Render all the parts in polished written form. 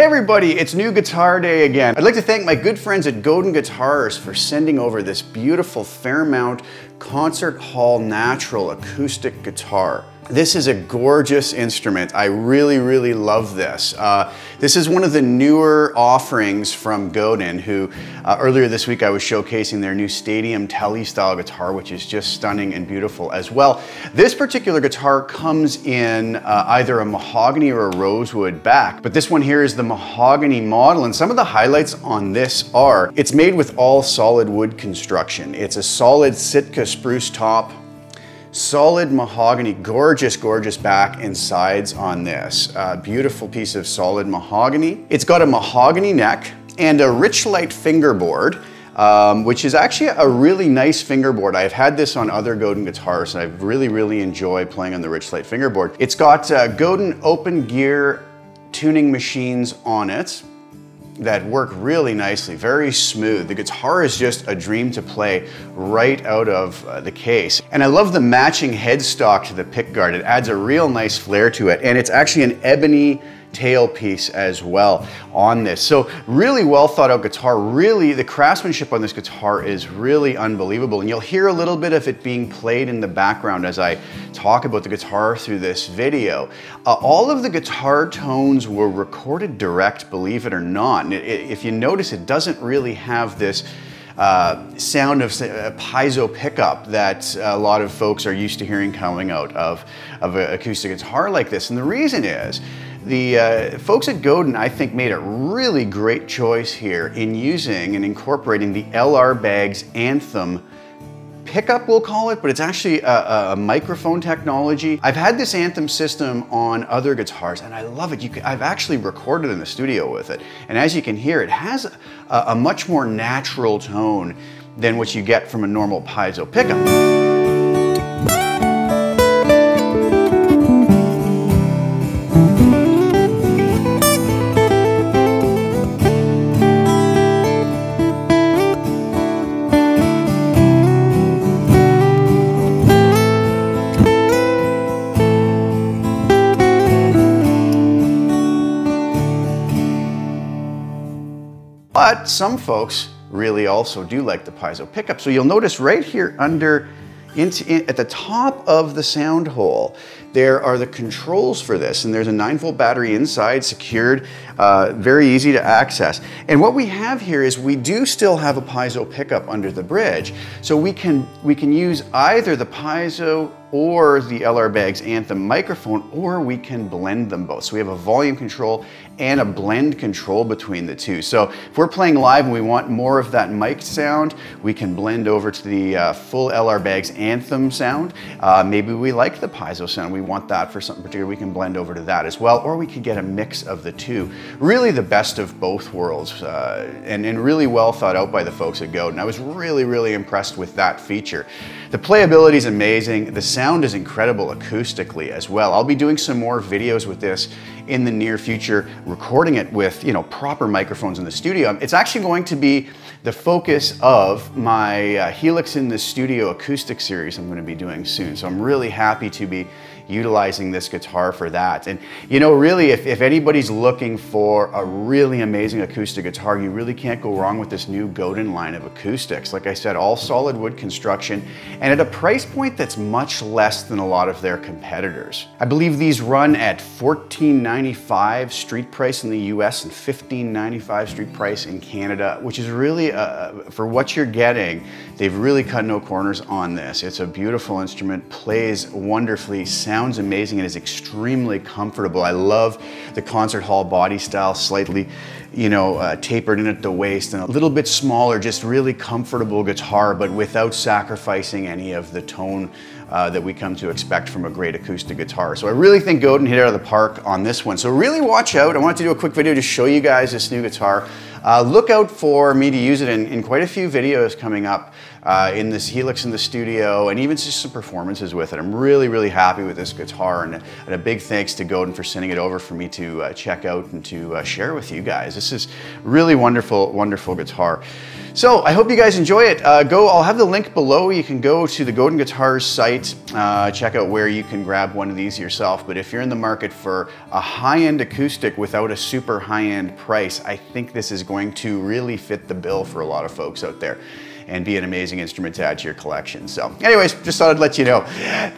Hey everybody, it's new guitar day again. I'd like to thank my good friends at Godin Guitars for sending over this beautiful Fairmount Concert Hall natural acoustic guitar. This is a gorgeous instrument. I really, really love this. This is one of the newer offerings from Godin, who earlier this week I was showcasing their new Stadium Tele style guitar, which is just stunning and beautiful as well. This particular guitar comes in either a mahogany or a rosewood back, but this one here is the mahogany model, and some of the highlights on this are, it's made with all solid wood construction. It's a solid Sitka spruce top, solid mahogany, gorgeous, gorgeous back and sides on this. Beautiful piece of solid mahogany. It's got a mahogany neck and a Richlite fingerboard, which is actually a really nice fingerboard. I've had this on other Godin guitars and I really, really enjoy playing on the Richlite fingerboard. It's got Godin open gear tuning machines on it that work really nicely, very smooth. The guitar is just a dream to play right out of the case. And I love the matching headstock to the pickguard. It adds a real nice flair to it. And it's actually an ebony tailpiece as well on this. So really well thought out guitar. Really, the craftsmanship on this guitar is really unbelievable. And you'll hear a little bit of it being played in the background as I talk about the guitar through this video. All of the guitar tones were recorded direct, believe it or not. And if you notice, it doesn't really have this sound of a piezo pickup that a lot of folks are used to hearing coming out of an acoustic guitar like this. And the reason is, the folks at Godin, I think, made a really great choice here in using and incorporating the LR Baggs Anthem pickup, we'll call it, but it's actually a microphone technology. I've had this Anthem system on other guitars and I love it. I've actually recorded in the studio with it. And as you can hear, it has a much more natural tone than what you get from a normal piezo pickup. But some folks really also do like the piezo pickup. So you'll notice right here under, at the top of the sound hole, there are the controls for this. And there's a 9-volt battery inside, secured, very easy to access. And what we have here is we do still have a piezo pickup under the bridge. So we can use either the piezo or the LR Baggs Anthem microphone, or we can blend them both. So we have a volume control and a blend control between the two. So if we're playing live and we want more of that mic sound, we can blend over to the full LR Baggs Anthem sound. Maybe we like the piezo sound, we want that for something particular, we can blend over to that as well, or we could get a mix of the two. Really the best of both worlds, and really well thought out by the folks at Godin. I was really, really impressed with that feature. The playability is amazing. The sound is incredible acoustically as well. I'll be doing some more videos with this in the near future, recording it with, you know, proper microphones in the studio. It's actually going to be the focus of my Helix in the Studio acoustic series I'm going to be doing soon. So I'm really happy to be utilizing this guitar for that. And you know, really, if anybody's looking for a really amazing acoustic guitar, you really can't go wrong with this new Godin line of acoustics. Like I said, all solid wood construction and at a price point that's much less than a lot of their competitors. I believe these run at $14.95 street price in the US and $15.95 street price in Canada, which is really, for what you're getting, they've really cut no corners on this. It's a beautiful instrument, plays wonderfully, sounds amazing, and is extremely comfortable. I love the concert hall body style, slightly, you know, tapered in at the waist and a little bit smaller, just really comfortable guitar, but without sacrificing any of the tone that we come to expect from a great acoustic guitar. So I really think Godin hit it out of the park on this one. So really watch out. I wanted to do a quick video to show you guys this new guitar. Look out for me to use it in quite a few videos coming up in this Helix in the Studio, and even just some performances with it. I'm really, really happy with this guitar, and a big thanks to Godin for sending it over for me to check out and to share with you guys. This is really wonderful, wonderful guitar. So I hope you guys enjoy it. I'll have the link below. You can go to the Godin Guitars site, check out where you can grab one of these yourself. But if you're in the market for a high-end acoustic without a super high-end price, I think this is going to really fit the bill for a lot of folks out there and be an amazing instrument to add to your collection. So anyways, just thought I'd let you know.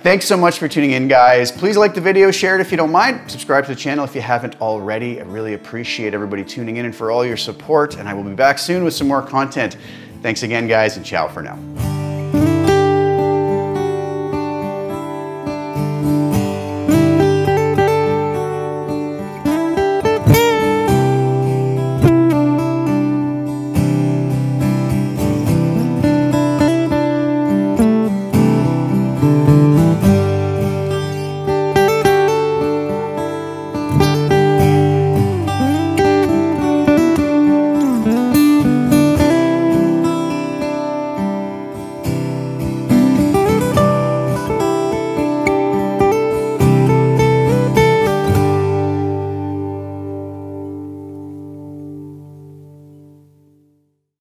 Thanks so much for tuning in, guys. Please like the video, share it if you don't mind, subscribe to the channel if you haven't already. I really appreciate everybody tuning in and for all your support, and I will be back soon with some more content. Thanks again, guys, and ciao for now.